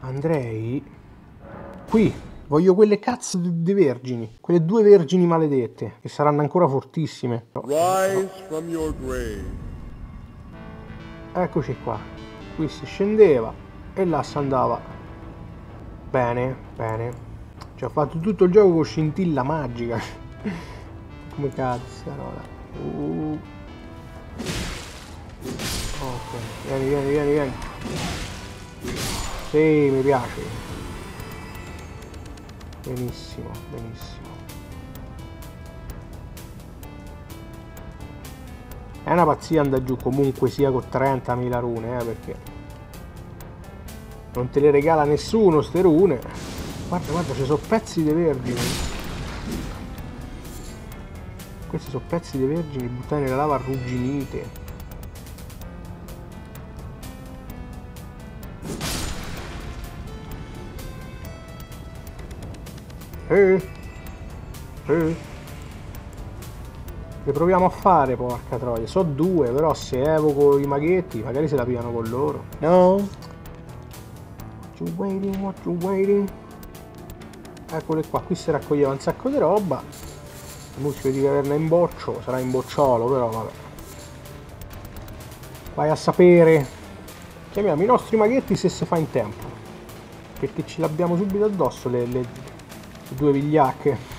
andrei qui. Voglio quelle cazzo di vergini. Quelle due vergini maledette, che saranno ancora fortissime. Rise from your grave. Eccoci qua. Qui si scendeva e là si andava. Bene, bene. Ci ho fatto tutto il gioco con scintilla magica. Come cazzo, no. Ok, vieni, vieni, vieni, vieni. Sì, mi piace. Benissimo, benissimo. È una pazzia andare giù comunque sia con 30.000 rune, perché non te le regala nessuno ste rune. Guarda, guarda, ci sono pezzi di vergini. Questi sono pezzi di vergini buttati nella lava arrugginite. Le proviamo a fare, porca troia. So due, però se evoco i maghetti magari se la pigliano con loro. No? What you waiting, what you waiting? Eccole qua, qui si raccoglieva un sacco di roba. Muschio di caverna in boccio, sarà in bocciolo però, vabbè. Vai a sapere. Chiamiamo i nostri maghetti se si fa in tempo, perché ce l'abbiamo subito addosso le due vigliacche.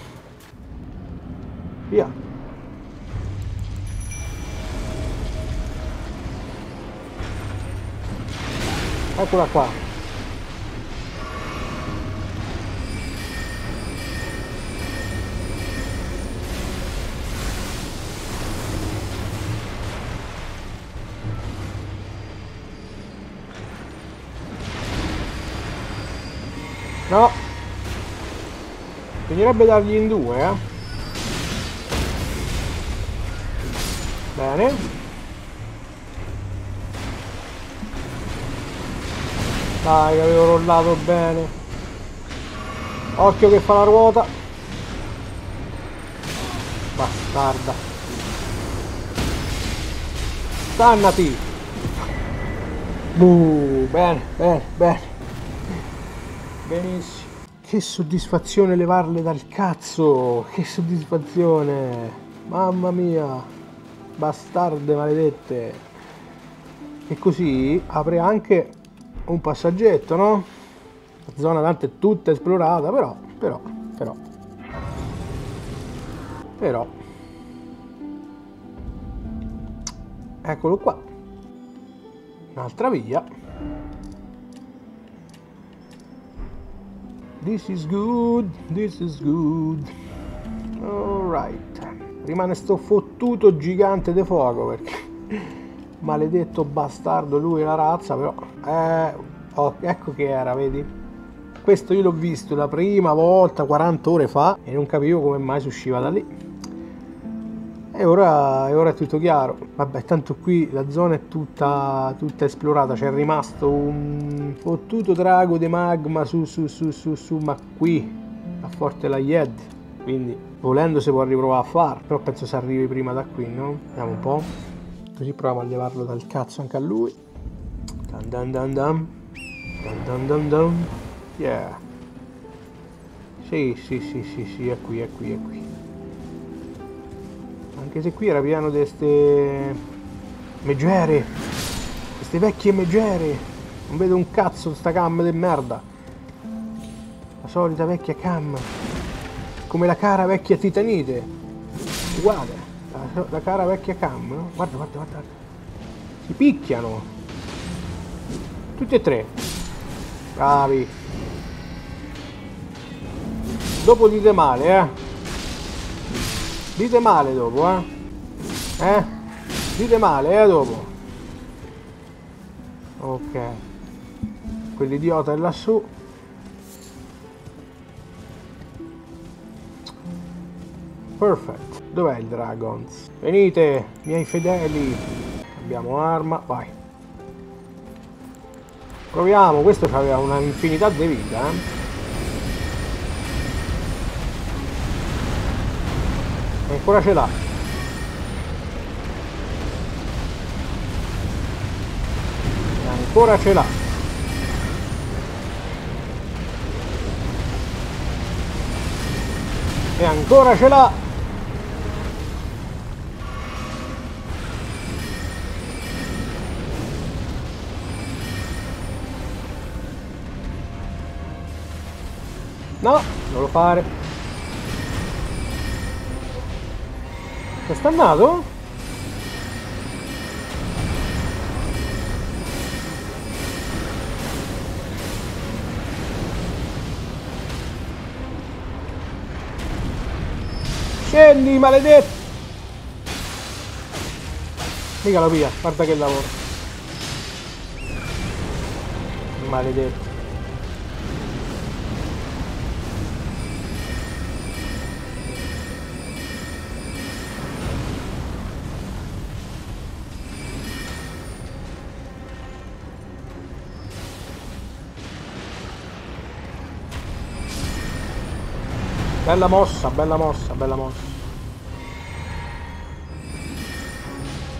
Via. Eccola qua. No. Bisognerebbe dargli in due, eh? Bene. Dai, che avevo rollato bene. Occhio che fa la ruota. Bastarda. Stannati. Bene, bene, bene. Benissimo. Che soddisfazione levarle dal cazzo! Che soddisfazione! Mamma mia! Bastarde maledette! E così apre anche un passaggetto, no? La zona tanto è tutta esplorata, però. Eccolo qua. Un'altra via. This is good, this is good. Alright. Rimane sto fottuto gigante di fuoco, perché maledetto bastardo lui e la razza, però oh, ecco che era, vedi? Questo io l'ho visto la prima volta 40 ore fa e non capivo come mai si usciva da lì. E ora è tutto chiaro. Vabbè, tanto qui la zona è tutta esplorata. C'è rimasto un fottuto drago di magma su, ma qui a Forte Laiedd. Quindi, volendo si può riprovare a far. Però penso si arrivi prima da qui, no? Vediamo un po'. Così proviamo a levarlo dal cazzo anche a lui. Dan dan dan dan. Dan dan dan dan. Yeah. Sì, è qui. Anche se qui era pieno di queste megere, queste vecchie megere. Non vedo un cazzo sta cam di merda. La solita vecchia cam. Come la cara vecchia titanite. Uguale. La cara vecchia cam. No? Guarda. Si picchiano. Tutti e tre. Bravi. Dopo dite male, eh. Dite male dopo, eh? Dite male, dopo. Ok. Quell'idiota è lassù. Perfetto. Dov'è il Dragons? Venite, miei fedeli. Abbiamo arma, vai. Proviamo, questo aveva una infinità di vita, eh? Ancora ce l'ha. Ancora ce l'ha. E ancora ce l'ha! No, non lo fare. È stannato? Scendi, maledetto! Mica lo via, guarda che lavoro. Maledetto. Bella mossa, bella mossa, bella mossa.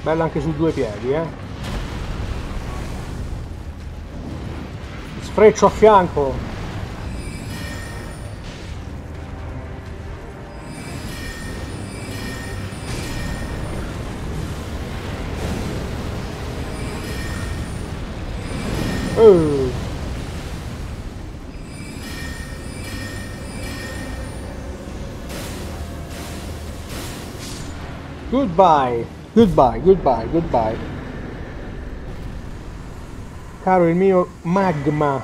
Bella anche su due piedi, eh. Sfreccio a fianco. Goodbye, goodbye, goodbye, goodbye. Caro il mio magma.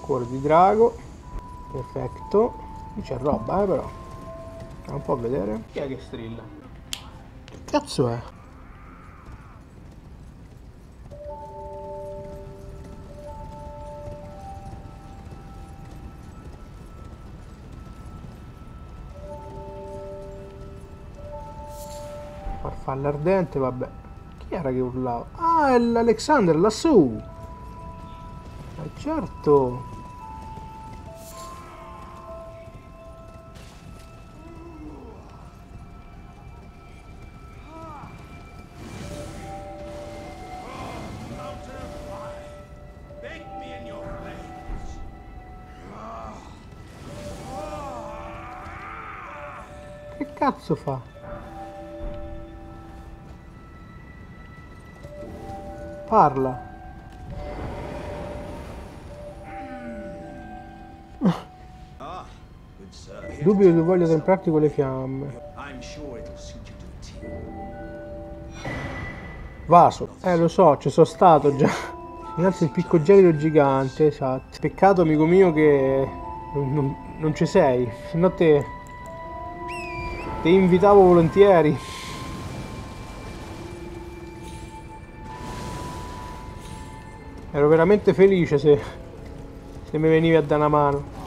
Cuore di drago. Perfetto. Qui c'è roba, però. Andiamo un po' a vedere. Chi è che strilla? Che cazzo è? Farfalla ardente, vabbè. Chi era che urlava? Ah, è l'Alexander lassù. Ma certo. Che cazzo fa? Parla. Dubito che voglia temprarti con le fiamme. Vaso. Lo so, ci sono stato già. Innanzi il picco gelido gigante, esatto. Peccato amico mio che non ci sei. Se no te invitavo volentieri. Ero veramente felice se mi venivi a dare una mano.